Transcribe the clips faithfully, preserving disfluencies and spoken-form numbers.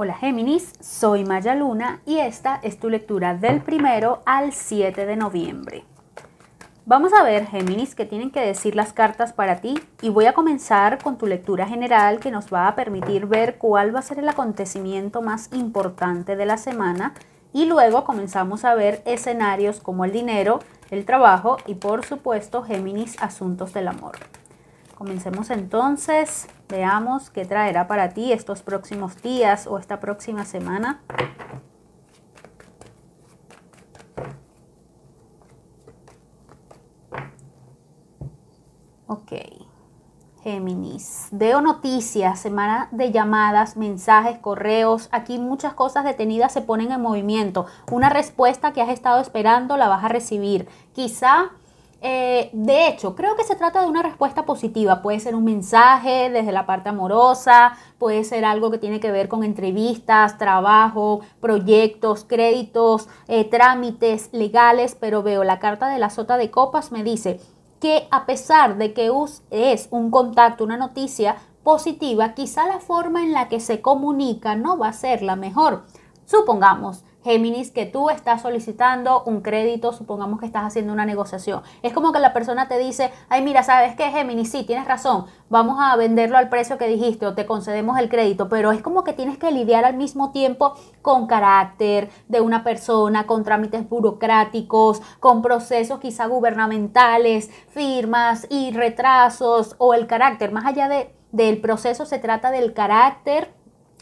Hola Géminis, soy Maya Luna y esta es tu lectura del primero al siete de noviembre. Vamos a ver, Géminis, qué tienen que decir las cartas para ti y voy a comenzar con tu lectura general que nos va a permitir ver cuál va a ser el acontecimiento más importante de la semana y luego comenzamos a ver escenarios como el dinero, el trabajo y por supuesto, Géminis, asuntos del amor. Comencemos entonces, veamos qué traerá para ti estos próximos días o esta próxima semana. Ok, Géminis, veo noticias, semana de llamadas, mensajes, correos, aquí muchas cosas detenidas se ponen en movimiento. Una respuesta que has estado esperando la vas a recibir, quizá... Eh, de hecho, creo que se trata de una respuesta positiva, puede ser un mensaje desde la parte amorosa, puede ser algo que tiene que ver con entrevistas, trabajo, proyectos, créditos, eh, trámites legales, pero veo la carta de la Sota de Copas me dice que a pesar de que es un contacto, una noticia positiva, quizá la forma en la que se comunica no va a ser la mejor. Supongamos, Géminis, que tú estás solicitando un crédito, supongamos que estás haciendo una negociación. Es como que la persona te dice, ay mira, ¿sabes qué, Géminis? Sí, tienes razón, vamos a venderlo al precio que dijiste o te concedemos el crédito, pero es como que tienes que lidiar al mismo tiempo con carácter de una persona, con trámites burocráticos, con procesos quizá gubernamentales, firmas y retrasos o el carácter. Más allá de, del proceso se trata del carácter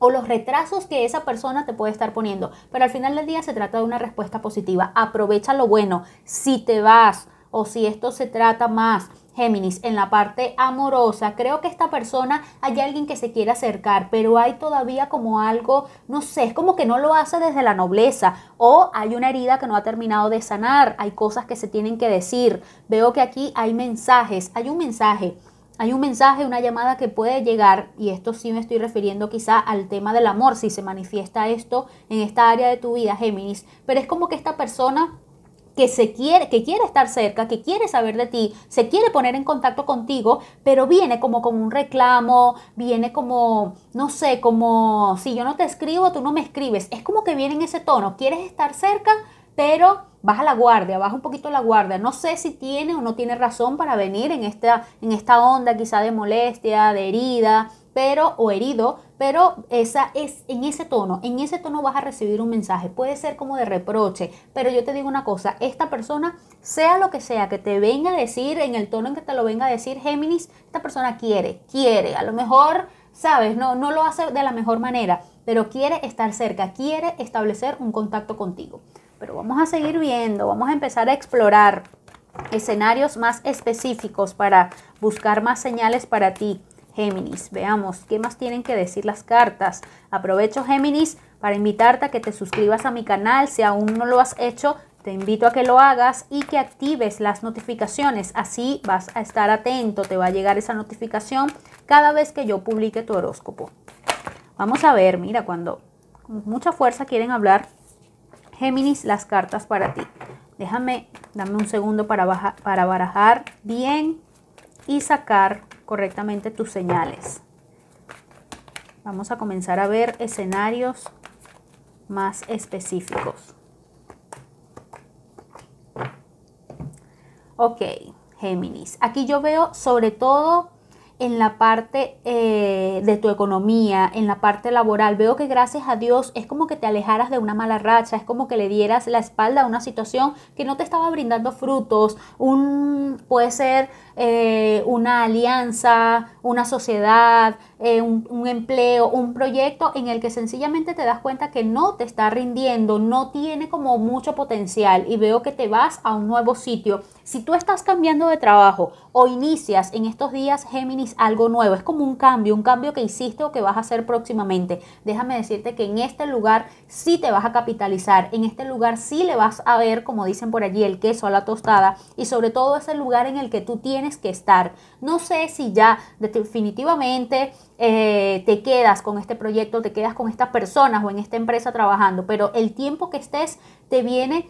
o los retrasos que esa persona te puede estar poniendo. Pero al final del día se trata de una respuesta positiva. Aprovecha lo bueno. Si te vas o si esto se trata más, Géminis, en la parte amorosa, creo que esta persona, hay alguien que se quiere acercar, pero hay todavía como algo, no sé, es como que no lo hace desde la nobleza, o hay una herida que no ha terminado de sanar, hay cosas que se tienen que decir. Veo que aquí hay mensajes, hay un mensaje. Hay un mensaje, una llamada que puede llegar, y esto sí me estoy refiriendo quizá al tema del amor, si se manifiesta esto en esta área de tu vida, Géminis. Pero es como que esta persona que se quiere, que quiere estar cerca, que quiere saber de ti, se quiere poner en contacto contigo, pero viene como con un reclamo, viene como, no sé, como si yo no te escribo, tú no me escribes. Es como que viene en ese tono, quieres estar cerca, pero baja la guardia, baja un poquito la guardia. No sé si tiene o no tiene razón para venir en esta, en esta onda quizá de molestia, de herida, pero o herido, pero esa es en ese tono, en ese tono vas a recibir un mensaje. Puede ser como de reproche, pero yo te digo una cosa, esta persona, sea lo que sea que te venga a decir, en el tono en que te lo venga a decir, Géminis, esta persona quiere, quiere, a lo mejor, sabes, no, no lo hace de la mejor manera, pero quiere estar cerca, quiere establecer un contacto contigo. Pero vamos a seguir viendo, vamos a empezar a explorar escenarios más específicos para buscar más señales para ti, Géminis. Veamos qué más tienen que decir las cartas. Aprovecho, Géminis, para invitarte a que te suscribas a mi canal. Si aún no lo has hecho, te invito a que lo hagas y que actives las notificaciones. Así vas a estar atento, te va a llegar esa notificación cada vez que yo publique tu horóscopo. Vamos a ver, mira, cuando con mucha fuerza quieren hablar, Géminis, las cartas para ti. Déjame, dame un segundo para, baja, para barajar bien y sacar correctamente tus señales. Vamos a comenzar a ver escenarios más específicos. Ok, Géminis. Aquí yo veo sobre todo en la parte eh, de tu economía, en la parte laboral. Veo que gracias a Dios es como que te alejaras de una mala racha, es como que le dieras la espalda a una situación que no te estaba brindando frutos, un, puede ser eh, una alianza, una sociedad, eh, un, un empleo, un proyecto en el que sencillamente te das cuenta que no te está rindiendo, no tiene como mucho potencial y veo que te vas a un nuevo sitio. Si tú estás cambiando de trabajo o inicias en estos días, Géminis, algo nuevo, es como un cambio, un cambio que hiciste o que vas a hacer próximamente. Déjame decirte que en este lugar sí te vas a capitalizar, en este lugar sí le vas a ver, como dicen por allí, el queso a la tostada y sobre todo es el lugar en el que tú tienes que estar. No sé si ya definitivamente eh, te quedas con este proyecto, te quedas con estas personas o en esta empresa trabajando, pero el tiempo que estés te viene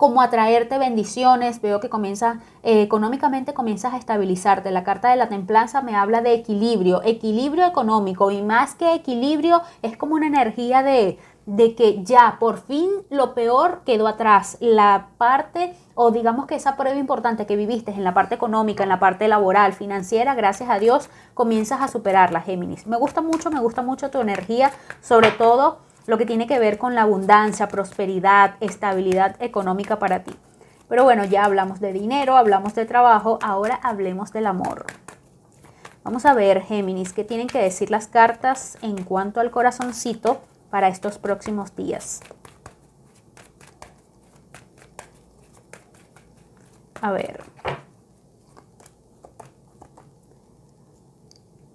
como atraerte bendiciones. Veo que comienzas, eh, económicamente comienzas a estabilizarte. La carta de la templanza me habla de equilibrio, equilibrio económico, y más que equilibrio es como una energía de, de que ya por fin lo peor quedó atrás. La parte, o digamos que esa prueba importante que viviste en la parte económica, en la parte laboral, financiera, gracias a Dios comienzas a superarla, Géminis. Me gusta mucho, me gusta mucho tu energía, sobre todo lo que tiene que ver con la abundancia, prosperidad, estabilidad económica para ti. Pero bueno, ya hablamos de dinero, hablamos de trabajo, ahora hablemos del amor. Vamos a ver, Géminis, qué tienen que decir las cartas en cuanto al corazoncito para estos próximos días. A ver.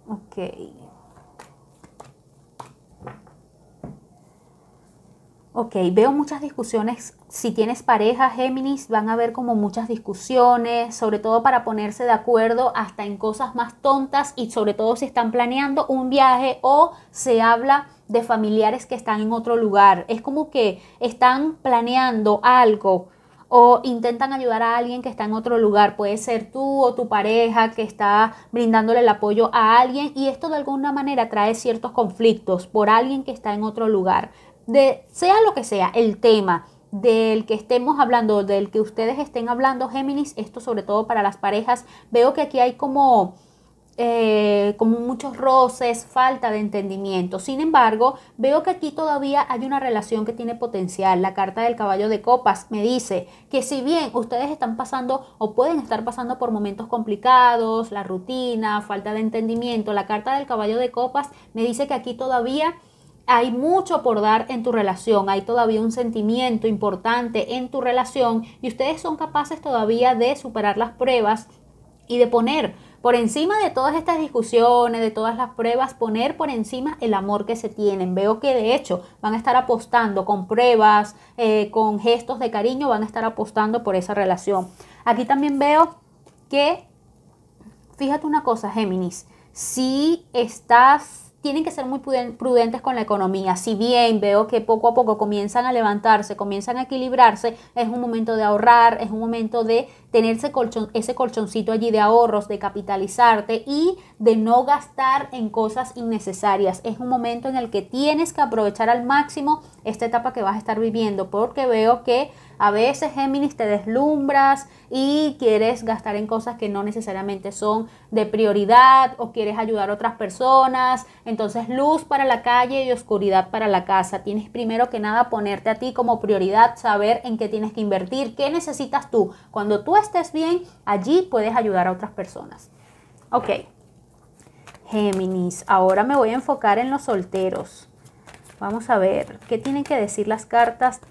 Ok. Ok, veo muchas discusiones. Si tienes pareja, Géminis, van a haber como muchas discusiones, sobre todo para ponerse de acuerdo hasta en cosas más tontas, y sobre todo si están planeando un viaje o se habla de familiares que están en otro lugar. Es como que están planeando algo o intentan ayudar a alguien que está en otro lugar. Puede ser tú o tu pareja que está brindándole el apoyo a alguien, y esto de alguna manera trae ciertos conflictos por alguien que está en otro lugar. De, sea lo que sea el tema del que estemos hablando, del que ustedes estén hablando, Géminis, esto sobre todo para las parejas, veo que aquí hay como, eh, como muchos roces, falta de entendimiento. Sin embargo, veo que aquí todavía hay una relación que tiene potencial. La carta del caballo de copas me dice que si bien ustedes están pasando o pueden estar pasando por momentos complicados, la rutina, falta de entendimiento, la carta del caballo de copas me dice que aquí todavía hay mucho por dar en tu relación, hay todavía un sentimiento importante en tu relación y ustedes son capaces todavía de superar las pruebas y de poner por encima de todas estas discusiones, de todas las pruebas, poner por encima el amor que se tienen. Veo que de hecho van a estar apostando con pruebas, eh, con gestos de cariño, van a estar apostando por esa relación. Aquí también veo que, fíjate una cosa, Géminis, si estás... tienen que ser muy prudentes con la economía. Si bien veo que poco a poco comienzan a levantarse, comienzan a equilibrarse, es un momento de ahorrar, es un momento de tener ese, colchon, ese colchoncito allí de ahorros, de capitalizarte y de no gastar en cosas innecesarias. Es un momento en el que tienes que aprovechar al máximo esta etapa que vas a estar viviendo, porque veo que a veces, Géminis, te deslumbras y quieres gastar en cosas que no necesariamente son de prioridad o quieres ayudar a otras personas. Entonces, luz para la calle y oscuridad para la casa. Tienes primero que nada ponerte a ti como prioridad, saber en qué tienes que invertir, qué necesitas tú. Cuando tú estés bien, allí puedes ayudar a otras personas. Ok, Géminis, ahora me voy a enfocar en los solteros. Vamos a ver qué tienen que decir las cartas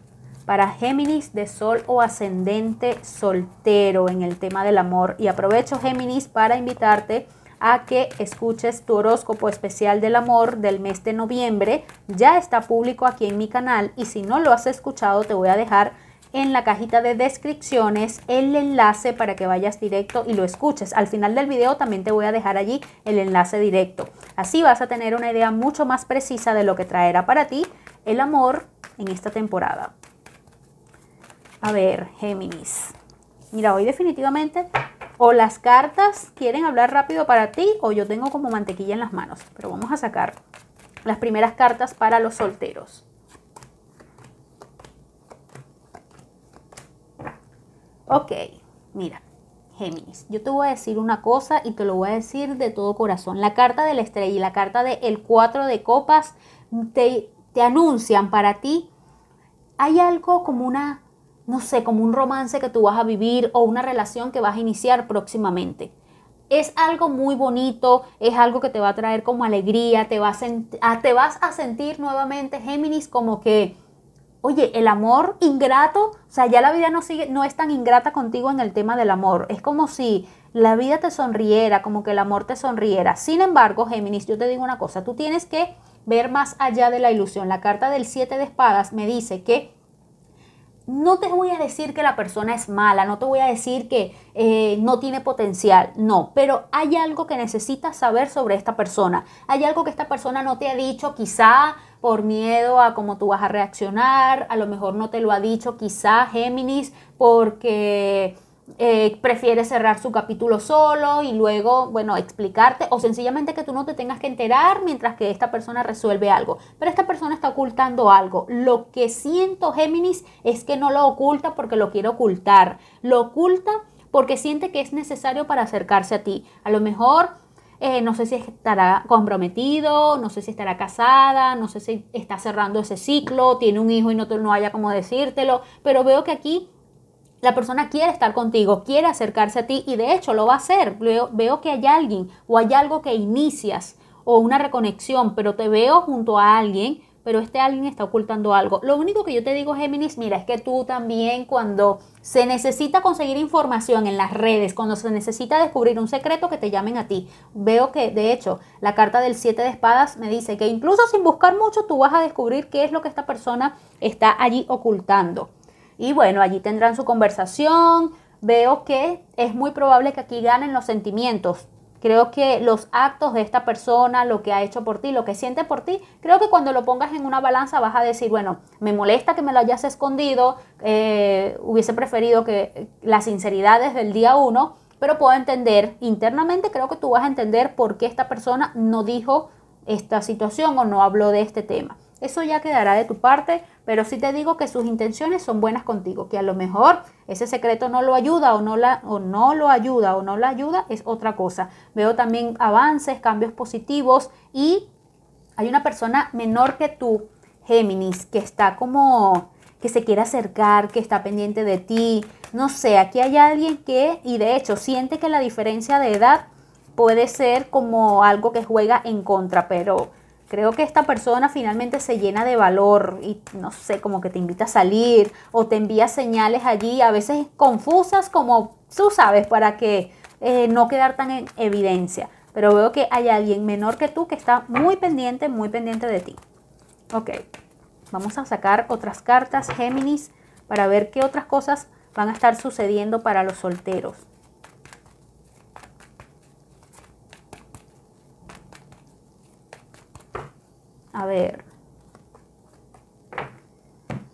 para Géminis de sol o ascendente soltero en el tema del amor. Y aprovecho, Géminis, para invitarte a que escuches tu horóscopo especial del amor del mes de noviembre. Ya está público aquí en mi canal y si no lo has escuchado, te voy a dejar en la cajita de descripciones el enlace para que vayas directo y lo escuches. Al final del video también te voy a dejar allí el enlace directo. Así vas a tener una idea mucho más precisa de lo que traerá para ti el amor en esta temporada. A ver, Géminis, mira, hoy definitivamente o las cartas quieren hablar rápido para ti o yo tengo como mantequilla en las manos. Pero vamos a sacar las primeras cartas para los solteros. Ok, mira, Géminis, yo te voy a decir una cosa y te lo voy a decir de todo corazón. La carta de la estrella y la carta del cuatro de copas te, te anuncian para ti. Hay algo como una... no sé, como un romance que tú vas a vivir o una relación que vas a iniciar próximamente. Es algo muy bonito, es algo que te va a traer como alegría, te vas a, te vas a sentir nuevamente, Géminis, como que, oye, el amor ingrato, o sea, ya la vida no, sigue, no es tan ingrata contigo en el tema del amor. Es como si la vida te sonriera, como que el amor te sonriera. Sin embargo, Géminis, yo te digo una cosa, tú tienes que ver más allá de la ilusión. La carta del siete de espadas me dice que no te voy a decir que la persona es mala, no te voy a decir que eh, no tiene potencial, no, pero hay algo que necesitas saber sobre esta persona, hay algo que esta persona no te ha dicho, quizá por miedo a cómo tú vas a reaccionar, a lo mejor no te lo ha dicho, quizá Géminis, porque eh, prefiere cerrar su capítulo solo y luego, bueno, explicarte, o sencillamente que tú no te tengas que enterar mientras que esta persona resuelve algo, pero esta persona está ocultando algo. Lo que siento, Géminis, es que no lo oculta porque lo quiere ocultar, lo oculta porque siente que es necesario para acercarse a ti. A lo mejor eh, no sé si estará comprometido, no sé si estará casada, no sé si está cerrando ese ciclo, tiene un hijo y no, no haya como decírtelo, pero veo que aquí la persona quiere estar contigo, quiere acercarse a ti y de hecho lo va a hacer. Veo, veo que hay alguien o hay algo que inicias o una reconexión, pero te veo junto a alguien, pero este alguien está ocultando algo. Lo único que yo te digo, Géminis, mira, es que tú también cuando se necesita conseguir información en las redes, cuando se necesita descubrir un secreto, que te llamen a ti. Veo que, de hecho, la carta del Siete de Espadas me dice que incluso sin buscar mucho tú vas a descubrir qué es lo que esta persona está allí ocultando. Y bueno, allí tendrán su conversación. Veo que es muy probable que aquí ganen los sentimientos. Creo que los actos de esta persona, lo que ha hecho por ti, lo que siente por ti, creo que cuando lo pongas en una balanza vas a decir, bueno, me molesta que me lo hayas escondido, eh, hubiese preferido que la sinceridad desde el día uno, pero puedo entender internamente, creo que tú vas a entender por qué esta persona no dijo esta situación o no habló de este tema. Eso ya quedará de tu parte, pero sí te digo que sus intenciones son buenas contigo, que a lo mejor ese secreto no lo ayuda o no, la, o no lo ayuda o no la ayuda es otra cosa. Veo también avances, cambios positivos y hay una persona menor que tú, Géminis, que está como que se quiere acercar, que está pendiente de ti. No sé, aquí hay alguien que, y de hecho siente que la diferencia de edad puede ser como algo que juega en contra, pero creo que esta persona finalmente se llena de valor y no sé, como que te invita a salir o te envía señales allí, a veces confusas como tú sabes, para que eh, no quedar tan en evidencia. Pero veo que hay alguien menor que tú que está muy pendiente, muy pendiente de ti. Ok, vamos a sacar otras cartas, Géminis, para ver qué otras cosas van a estar sucediendo para los solteros. A ver,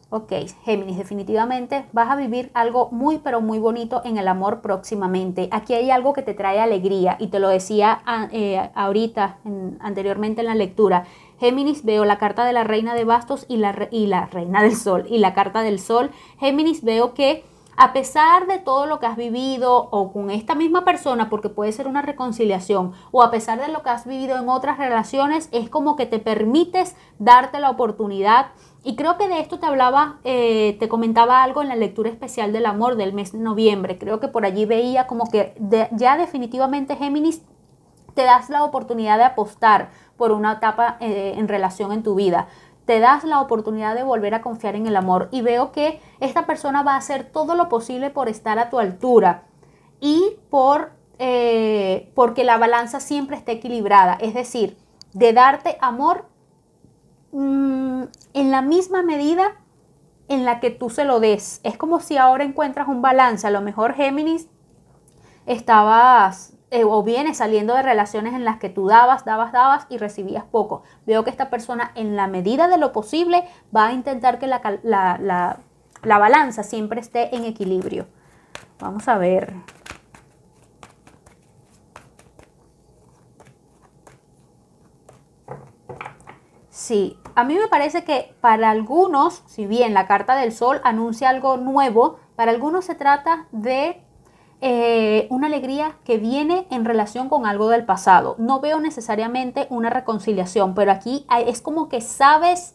ok, Géminis, definitivamente vas a vivir algo muy pero muy bonito en el amor próximamente. Aquí hay algo que te trae alegría y te lo decía eh, ahorita, en, anteriormente en la lectura. Géminis, veo la carta de la Reina de Bastos y la, y la Reina del Sol y la carta del Sol. Géminis, veo que a pesar de todo lo que has vivido o con esta misma persona, porque puede ser una reconciliación, o a pesar de lo que has vivido en otras relaciones, es como que te permites darte la oportunidad. Y creo que de esto te hablaba, eh, te comentaba algo en la lectura especial del amor del mes de noviembre. Creo que por allí veía como que de, ya definitivamente, Géminis, te das la oportunidad de apostar por una etapa eh, en relación en tu vida. Te das la oportunidad de volver a confiar en el amor y veo que esta persona va a hacer todo lo posible por estar a tu altura y por eh, porque la balanza siempre esté equilibrada, es decir, de darte amor mmm, en la misma medida en la que tú se lo des. Es como si ahora encuentras un balance. A lo mejor, Géminis, estabas Eh, o vienes saliendo de relaciones en las que tú dabas, dabas, dabas y recibías poco. Veo que esta persona, en la medida de lo posible, va a intentar que la, la, la, la balanza siempre esté en equilibrio. Vamos a ver. Sí, a mí me parece que para algunos, si bien la carta del Sol anuncia algo nuevo, para algunos se trata de Eh, una alegría que viene en relación con algo del pasado. No veo necesariamente una reconciliación, pero aquí hay, es como que sabes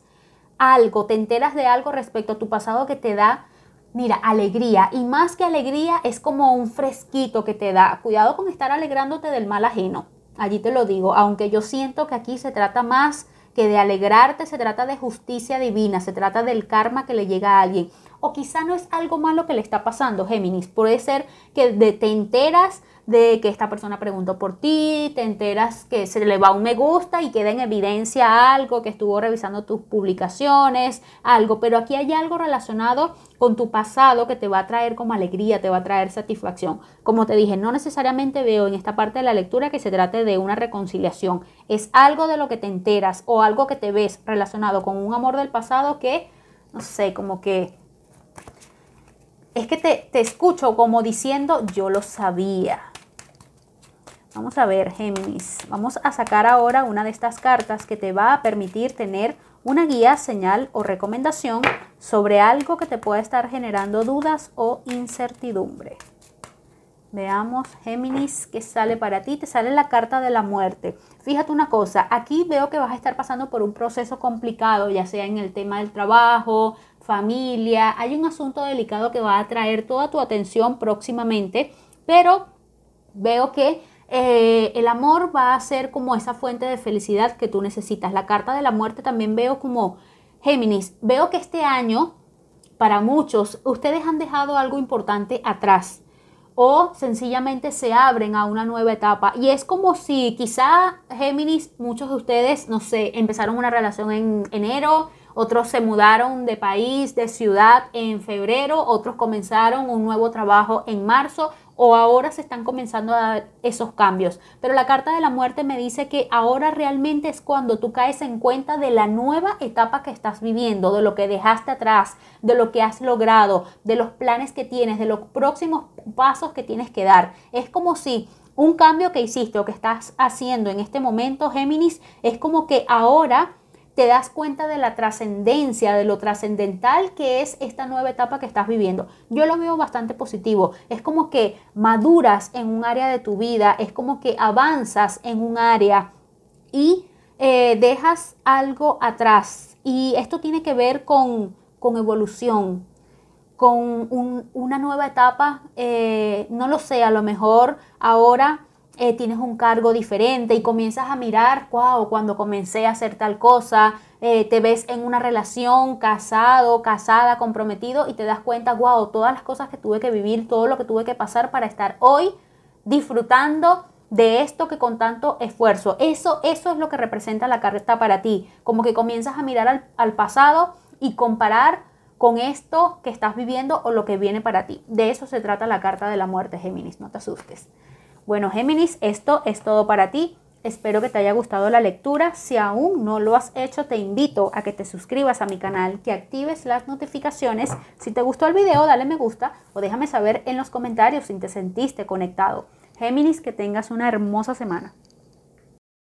algo, te enteras de algo respecto a tu pasado que te da, mira, alegría. Y más que alegría, es como un fresquito que te da. Cuidado con estar alegrándote del mal ajeno. Allí te lo digo, aunque yo siento que aquí se trata más que de alegrarte, se trata de justicia divina, se trata del karma que le llega a alguien. O quizá no es algo malo que le está pasando, Géminis. Puede ser que te enteras de que esta persona preguntó por ti, te enteras que se le va un me gusta y queda en evidencia algo, que estuvo revisando tus publicaciones, algo, pero aquí hay algo relacionado con tu pasado que te va a traer como alegría, te va a traer satisfacción. Como te dije, no necesariamente veo en esta parte de la lectura que se trate de una reconciliación, es algo de lo que te enteras o algo que te ves relacionado con un amor del pasado que, no sé, como que... Es que te, te escucho como diciendo, yo lo sabía. Vamos a ver, Géminis. Vamos a sacar ahora una de estas cartas que te va a permitir tener una guía, señal o recomendación sobre algo que te pueda estar generando dudas o incertidumbre. Veamos, Géminis, ¿qué sale para ti? Te sale la carta de la muerte. Fíjate una cosa, aquí veo que vas a estar pasando por un proceso complicado, ya sea en el tema del trabajo, familia. Hay un asunto delicado que va a atraer toda tu atención próximamente, pero veo que eh, el amor va a ser como esa fuente de felicidad que tú necesitas. La carta de la muerte también veo como, Géminis, veo que este año, para muchos, ustedes han dejado algo importante atrás. O sencillamente se abren a una nueva etapa. Y es como si quizá, Géminis, muchos de ustedes, no sé, empezaron una relación en enero, otros se mudaron de país, de ciudad en febrero, otros comenzaron un nuevo trabajo en marzo o ahora se están comenzando a dar esos cambios. Pero la carta de la muerte me dice que ahora realmente es cuando tú caes en cuenta de la nueva etapa que estás viviendo, de lo que dejaste atrás, de lo que has logrado, de los planes que tienes, de los próximos pasos que tienes que dar. Es como si... un cambio que hiciste o que estás haciendo en este momento, Géminis, es como que ahora te das cuenta de la trascendencia, de lo trascendental que es esta nueva etapa que estás viviendo. Yo lo veo bastante positivo. Es como que maduras en un área de tu vida, es como que avanzas en un área y eh, dejas algo atrás. Y esto tiene que ver con, con evolución, con un, una nueva etapa, eh, no lo sé, a lo mejor ahora eh, tienes un cargo diferente y comienzas a mirar, wow, cuando comencé a hacer tal cosa, eh, te ves en una relación, casado, casada, comprometido y te das cuenta, wow, todas las cosas que tuve que vivir, todo lo que tuve que pasar para estar hoy disfrutando de esto que con tanto esfuerzo. Eso, eso es lo que representa la carta para ti, como que comienzas a mirar al, al pasado y comparar con esto que estás viviendo o lo que viene para ti. De eso se trata la carta de la muerte, Géminis, no te asustes. Bueno, Géminis, esto es todo para ti. Espero que te haya gustado la lectura. Si aún no lo has hecho, te invito a que te suscribas a mi canal, que actives las notificaciones. Si te gustó el video, dale me gusta o déjame saber en los comentarios si te sentiste conectado. Géminis, que tengas una hermosa semana.